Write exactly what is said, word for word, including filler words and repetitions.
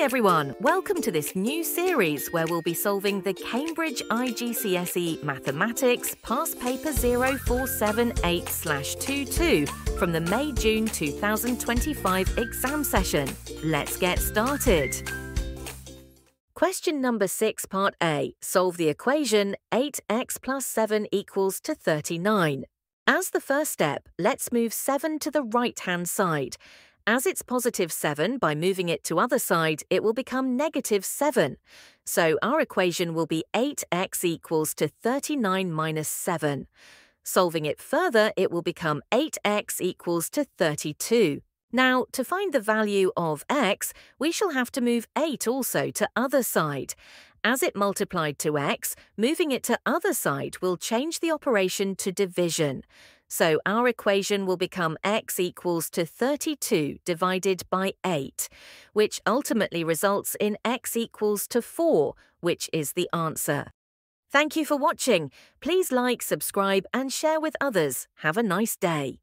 Hi everyone, welcome to this new series where we'll be solving the Cambridge I G C S E Mathematics Past Paper oh four seven eight slash twenty-two from the May June two thousand twenty-five exam session. Let's get started. Question number six, part A. Solve the equation eight x plus seven equals to thirty-nine. As the first step, let's move seven to the right-hand side. As it's positive seven, by moving it to other side, it will become negative seven. So our equation will be eight x equals to thirty-nine minus seven. Solving it further, it will become eight x equals to thirty-two. Now, to find the value of x, we shall have to move eight also to other side. As it multiplied to x, moving it to other side will change the operation to division. So our equation will become x equals to thirty-two divided by eight, which ultimately results in x equals to four, which is the answer. Thank you for watching. Please like, subscribe, and share with others. Have a nice day.